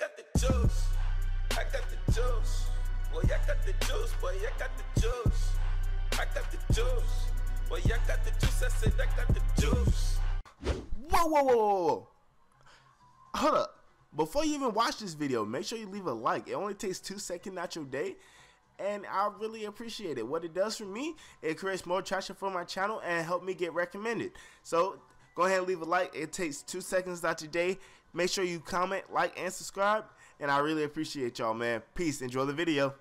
got the juice. I got the juice. Boy, I got the juice. Boy, I got the juice. I got the juice. Boy, I got the juice. I said I got the juice. Whoa, whoa, whoa, whoa. Hold up. Before you even watch this video, make sure you leave a like. It only takes 2 seconds out your day, and I really appreciate it. What it does for me, it creates more traction for my channel and help me get recommended. So go ahead and leave a like. It takes 2 seconds out your day. Make sure you comment, like, and subscribe, and I really appreciate y'all, man. Peace. Enjoy the video.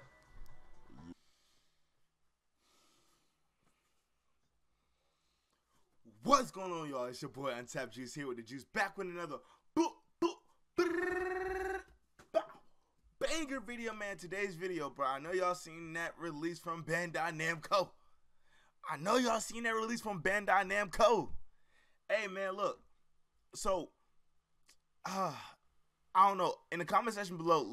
What's going on, y'all? It's your boy Untapped Juice here with the juice, back with another banger video, man. Today's video, bro, I know y'all seen that release from Bandai Namco. Hey, man, look. So, I don't know. In the comment section below,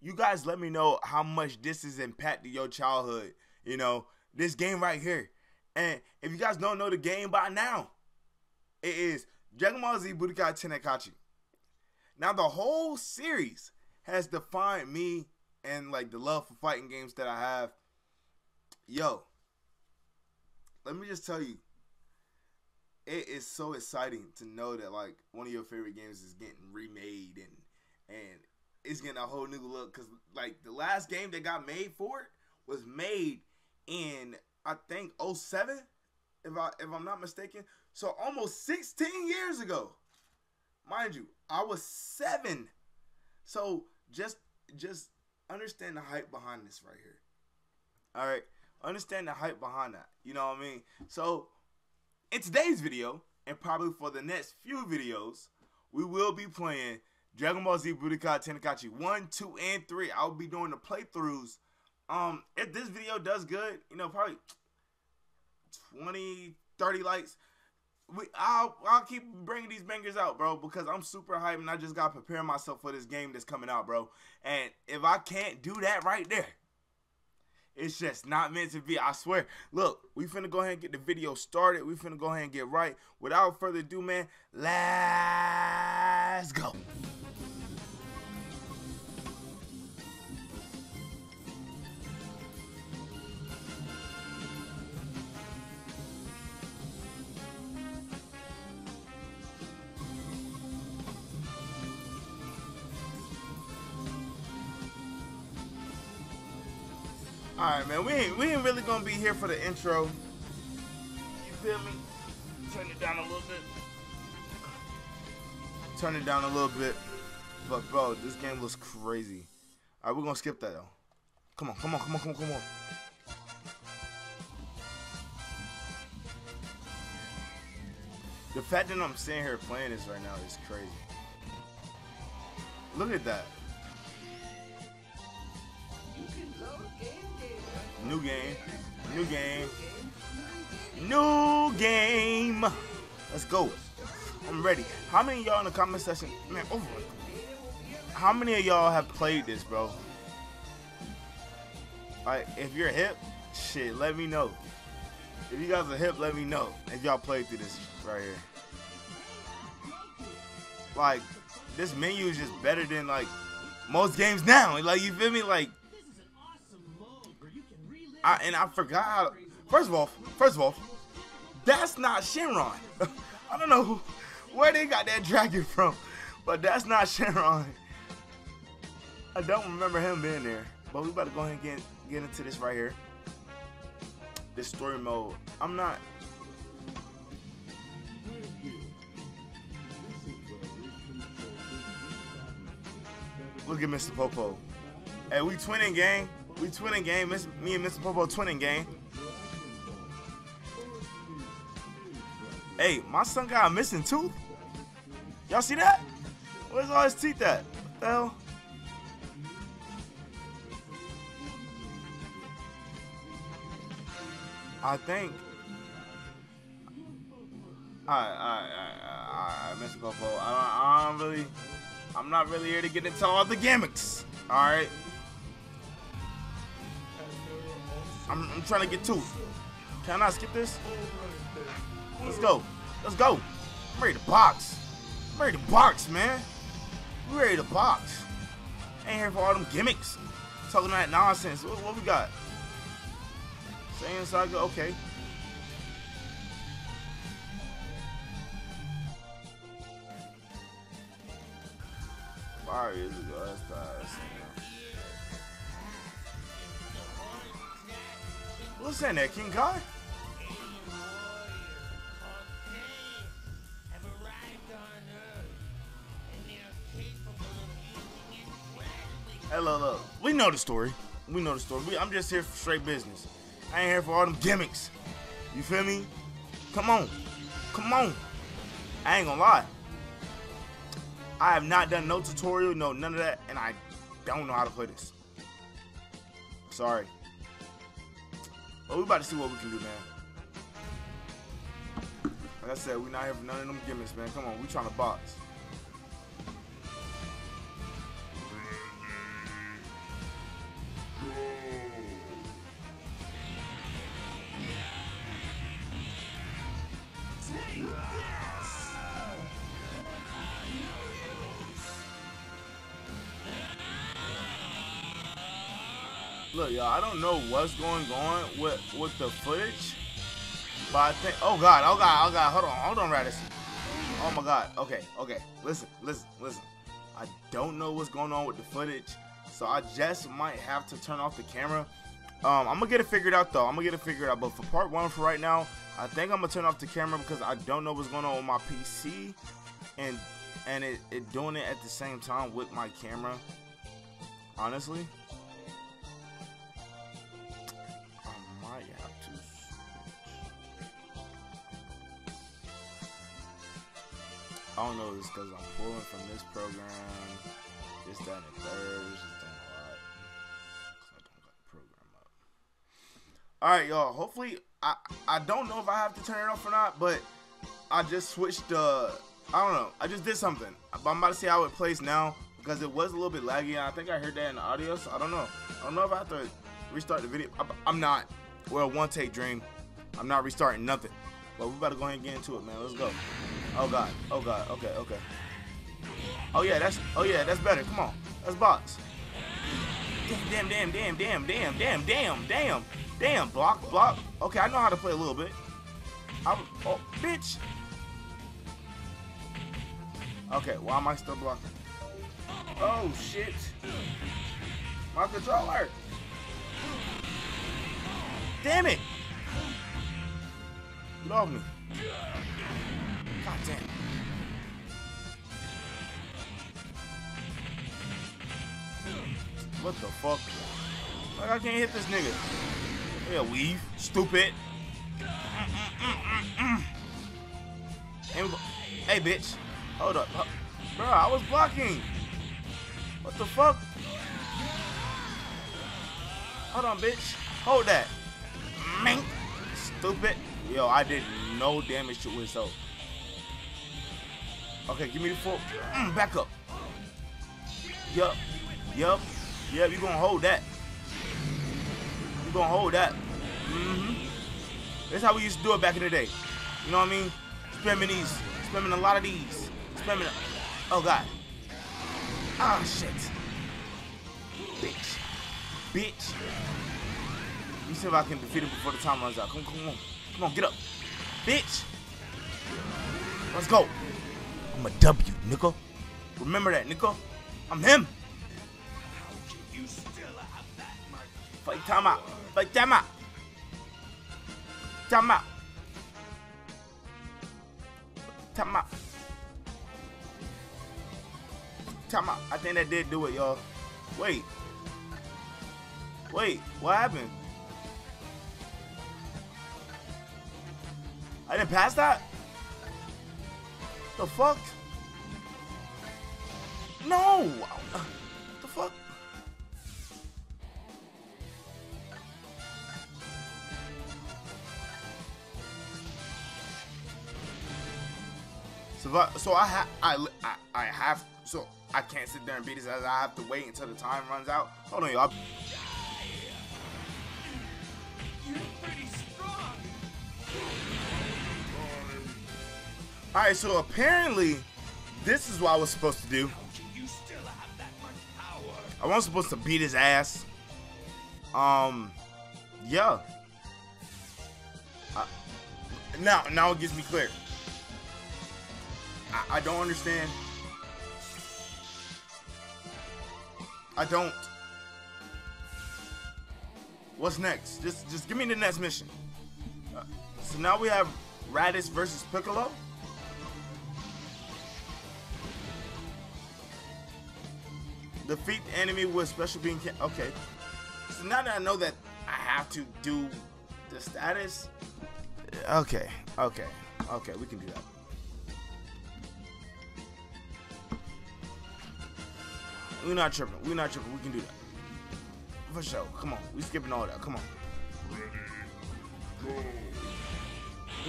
you guys let me know how much this has impacted your childhood. You know, this game right here. And if you guys don't know the game by now, it is Dragon Ball Z Budokai Tenkaichi. Now, the whole series has defined me and like the love for fighting games that I have. Yo, let me just tell you, it is so exciting to know that like one of your favorite games is getting remade and it's getting a whole new look, because like the last game that got made for it was made in, I think, 07, if I'm not mistaken. So almost 16 years ago, mind you, I was 7. So just understand the hype behind this right here. All right, understand the hype behind that. You know what I mean? So in today's video, and probably for the next few videos, we will be playing Dragon Ball Z Budokai Tenkaichi 1, 2, and 3. I'll be doing the playthroughs. If this video does good, you know, probably 20, 30 likes. I'll keep bringing these bangers out, bro, because I'm super hyped and I just gotta prepare myself for this game that's coming out, bro. And if I can't do that right there, it's just not meant to be, I swear. Look, we finna go ahead and get the video started. We finna go ahead and get right. Without further ado, man, let's go. Alright, man, we ain't really gonna be here for the intro. You feel me? Turn it down a little bit. But bro, this game looks crazy. Alright, we're gonna skip that though. Come on, come on. The fact that I'm sitting here playing this right now is crazy. Look at that. New game. Let's go. I'm ready. How many of y'all in the comment section, man, over it. How many of y'all have played this, bro? Like, if you're hip, shit, let me know. If you guys are hip, let me know if y'all played through this right here. Like, this menu is just better than like most games now. Like, you feel me? Like, I forgot how to, first of all, that's not Shenron. I don't know where they got that dragon from, but that's not Shenron. I don't remember him being there, but we about to go ahead and get into this right here. This story mode. I'm not. Look at Mr. Popo. Hey, we twinning, gang. We twinning game, me and Mr. Popo twinning game. Hey, my son got a missing tooth. Y'all see that? Where's all his teeth at? What the hell? I think. Alright, Mr. Popo. I'm not really here to get into all the gimmicks. Alright. I'm trying to get two. Can I not skip this? Let's go. I'm ready to box, man. We ready to box. I ain't here for all them gimmicks. Talking that nonsense. What we got? Saiyan Saga, okay. Fire is a good ass class. What's in there, King Kai? Hello, hello. We know the story. We know the story. I'm just here for straight business. I ain't here for all them gimmicks. You feel me? Come on. Come on. I ain't gonna lie. I have not done no tutorial, no none of that, and I don't know how to play this. Sorry. But we about to see what we can do, man. Like I said, we not here for none of them gimmicks, man. Come on, we trying to box. Look, y'all, I don't know what's going on with the footage, but I think, oh god, hold on, Raditz. Oh my god, okay, listen. I don't know what's going on with the footage, so I just might have to turn off the camera. I'm gonna get it figured out though, but for part one for right now, I think I'm gonna turn off the camera because I don't know what's going on with my PC, and it doing it at the same time with my camera, honestly. I don't know if it's because I'm pulling from this program, this, that, and third. It's just done a lot. I don't got the program up. Alright, y'all. Hopefully, I don't know if I have to turn it off or not, but I just switched the. I don't know. I just did something. I'm about to see how it plays now because it was a little bit laggy, and I think I heard that in the audio, so I don't know. I don't know if I have to restart the video. I'm not. Well, one take dream. I'm not restarting nothing. But we're about to go ahead and get into it, man. Let's go. Oh god, okay. Oh yeah, that's better. Come on. Let's box. Damn, block. Okay, I know how to play a little bit. Oh, bitch. Okay, why am I still blocking? Oh shit. My controller. Damn it. Get off me. God damn. What the fuck? Like I can't hit this nigga. Yeah, weave. Stupid. Hey, bitch. Hold up. Bro, I was blocking. What the fuck? Hold on, bitch. Hold that. Mink. Stupid. Yo, I did no damage to his soul. Okay, give me the full. Back up. Yup. You gonna hold that. That's how we used to do it back in the day. You know what I mean? Spamming these. Spamming a lot of these. Oh god. Ah shit. Bitch. Let me see if I can defeat him before the time runs out. Come on, get up. Bitch. Let's go. I'm a W, nigga. Remember that, nigga. I'm him. Fight time out. Time out. I think that did do it, y'all. Wait. What happened? I didn't pass that? The fuck? No! The fuck? So I can't sit there and beat this as I have to wait until the time runs out. Hold on, y'all. Alright, so apparently, this is what I was supposed to do. I wasn't supposed to beat his ass. Yeah. Now it gets me clear. I don't understand. I don't. What's next? Just give me the next mission. So now we have Raditz versus Piccolo. Defeat the enemy with special beam. Okay. So now that I know that I have to do the status. Okay. Okay. Okay. We can do that. We're not tripping. We're not tripping. We can do that. For sure. Come on. We skipping all that. Come on. Ready, go.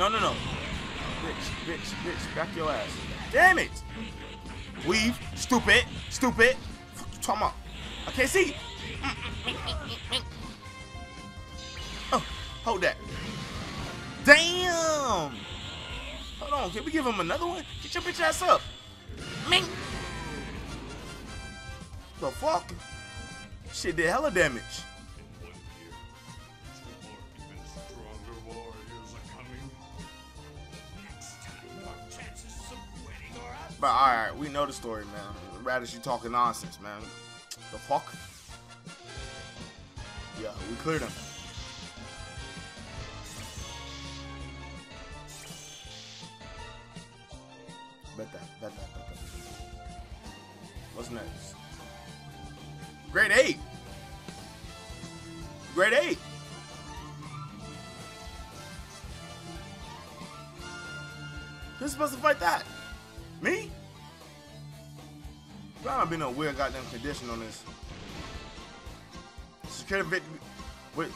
No. Bitch. Back your ass. Damn it. Weave. Stupid. Fuck you talking about? I can't see. Oh, hold that. Damn. Hold on. Can we give him another one? Get your bitch ass up. Ming. The fuck? Shit did hella damage. But alright, we know the story, man. Raditz, you talking nonsense, man. The fuck? Yeah, we cleared him. Bet that. What's next? Grade 8. Grade 8. Who's supposed to fight that? Me? There might be no weird goddamn condition on this. Secure the victory. Wait.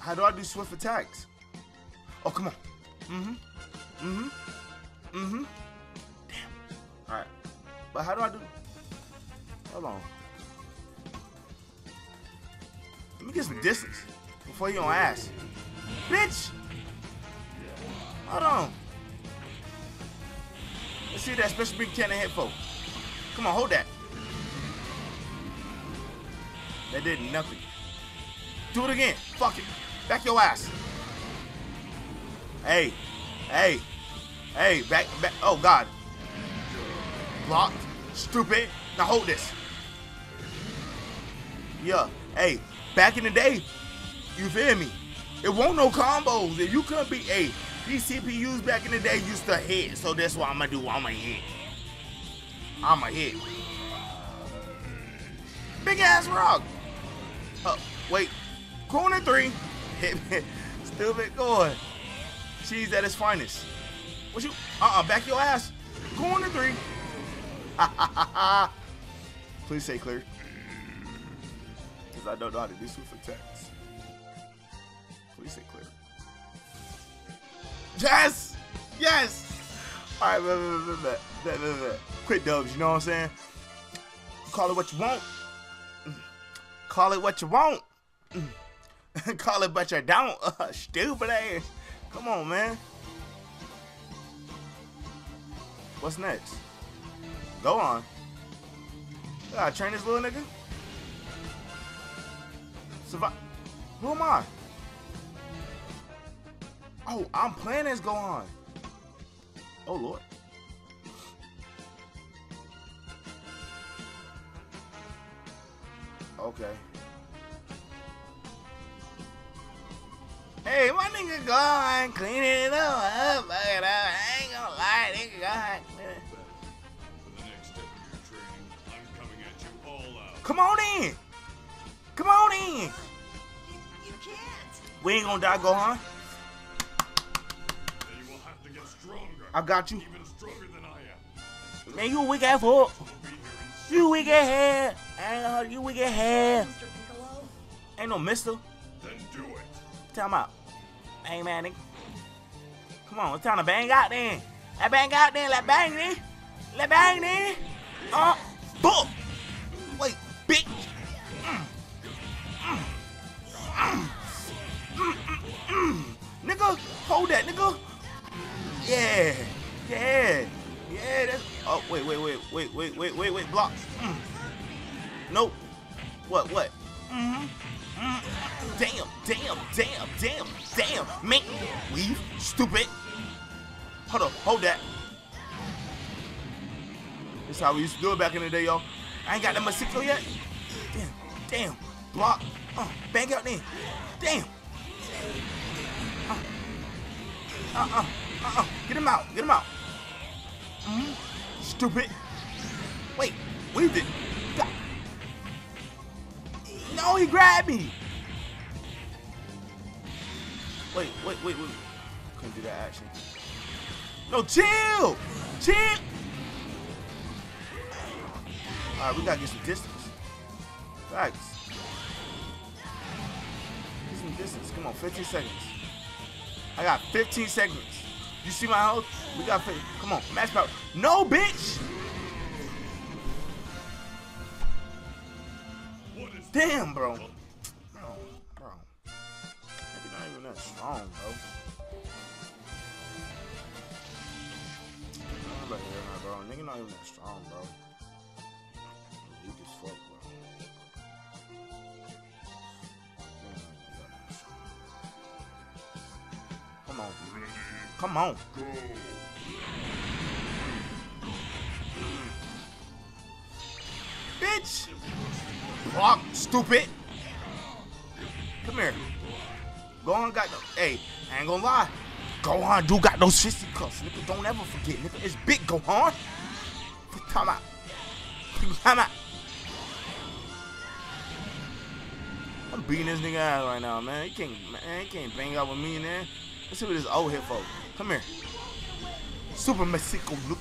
How do I do swift attacks? Oh, come on. Damn. All right. But how do I do? Hold on. Let me get some distance before you don't ask. Bitch! Hold on. Let's see that special big cannon hit for. Come on, hold that. That did nothing. Do it again. Fuck it. Back your ass. Hey. Back. Oh, God. Blocked. Stupid. Now hold this. Yeah. Hey, back in the day, you feel me? It won't no combos. If you couldn't be a these CPUs back in the day used to hit, so that's what I'ma do. I'ma hit. Big ass rock. Wait. Corner 3. Hit me. Stupid going. Cheese at its finest. What you? Back your ass. Corner 3. Please stay clear. Because I don't know how to do swift attacks. Please stay clear. Yes! Yes! Alright, man. Quick dubs, you know what I'm saying? Call it what you want. Call it what you want. Call it but you don't. Stupid ass. Come on, man. What's next? Gohan. I train this little nigga. Survive. Who am I? Oh, I'm playing as Gohan. Oh Lord. Okay. Hey, my nigga Gohan, clean it up, fuck it up. I ain't gonna lie, nigga Gohan. Come on in! You can't! We ain't gonna die, Gohan. You will have to get stronger. I got you. Even stronger than I am. Man, you weak ass fool. You weak ass head. You weak ass head. Mr. Piccolo? Ain't no mister. Then do it. Time out. Bang, man, nigga. Come on, it's time to bang out then. Let bang out then. Boom! Wait. Bitch! Nigga, hold that, nigga! Yeah! That's... Oh, wait, block! Nope. What? What? Mm-hmm. Mm-hmm. Damn, man. Leave, stupid. Hold up, hold that. That's how we used to do it back in the day, y'all. I ain't got that much Masiko yet. Damn. Block. Bang out there. Damn. Get him out. Get him out. Mm-hmm. Stupid. Wait. What is it? No, he grabbed me. Wait. Couldn't do that action. No, chill. Chill. All right, we gotta get some distance. Facts. Get some distance. Come on, 15 seconds. I got 15 seconds. You see my health? We got 15. Come on, max power. No, bitch. Damn, bro. Bro. Maybe not even that strong, bro. I'm about to hear that, bro. Nigga not even that strong, bro. You just fuck, bro. Come on. Come on. Bitch! Block, stupid. Come here. Gohan got no. Hey, I ain't gonna lie. Gohan do got those fisty cuffs. Nigga, don't ever forget. Nigga, it's big Gohan. Time out. Time out. I'm beating this nigga ass right now, man. He can't bang out with me, man. Let's see what this old hit for. Come here. Super Mexico look.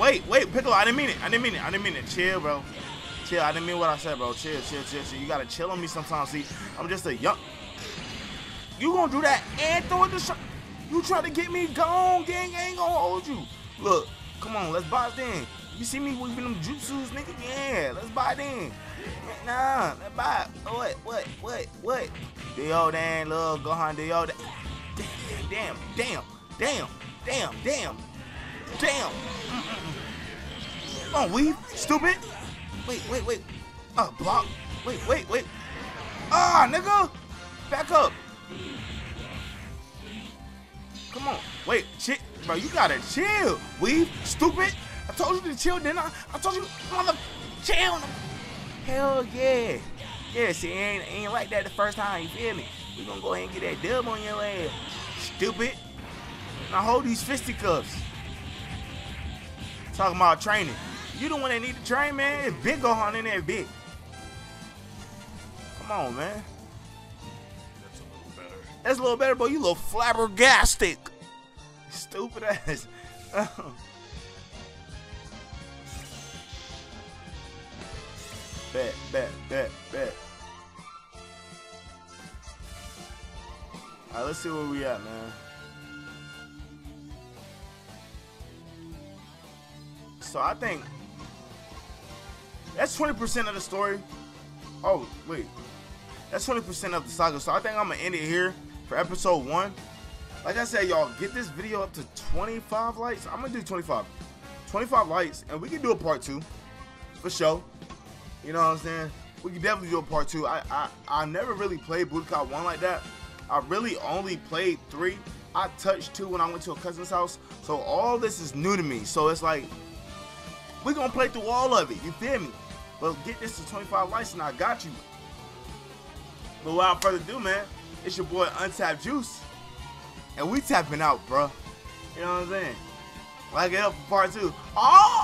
Wait, Piccolo, I didn't mean it. Chill, bro. Chill, I didn't mean what I said, bro. Chill. You gotta chill on me sometimes, see? I'm just a young... You gonna do that and throw it to shot? You try to get me gone, gang, I ain't gonna hold you. Look, come on, let's buy it then. You see me weaving them jutsus, nigga? Yeah, let's buy it then. Nah, let's buy it. What? Deodan, little Gohan, Deodan. Damn. Come on, weave, stupid. Wait. Block. Wait. Ah, nigga. Back up. Come on. Wait, shit. Bro, you gotta chill. Weave, stupid. I told you to chill, didn't I? I told you, mother, chill. Hell yeah. Yeah, see, it ain't like that the first time, you feel me? We gonna go ahead and get that dub on your ass. Stupid. Now hold these fisticuffs. Talking about training. You the one that need to train, man. It's big Gohan in there, big. Come on, man. That's a little better. That's a little better, boy. You little flabbergastic. Stupid ass. Bet. All right, let's see where we at, man. So I think that's 20% of the story. Oh, wait. That's 20% of the saga. So I think I'm going to end it here for episode 1. Like I said, y'all, get this video up to 25 likes. I'm going to do 25. 25 likes, and we can do a part 2 for sure. You know what I'm saying? We can definitely do a part 2. I never really played Budokai 1 like that. I really only played 3. I touched 2 when I went to a cousin's house. So all this is new to me. So it's like... We're going to play through all of it, you feel me? But get this to 25 likes and I got you. But without further ado, man, it's your boy Untapped Juice. And we tapping out, bruh. You know what I'm saying? Like it up for part 2. Oh!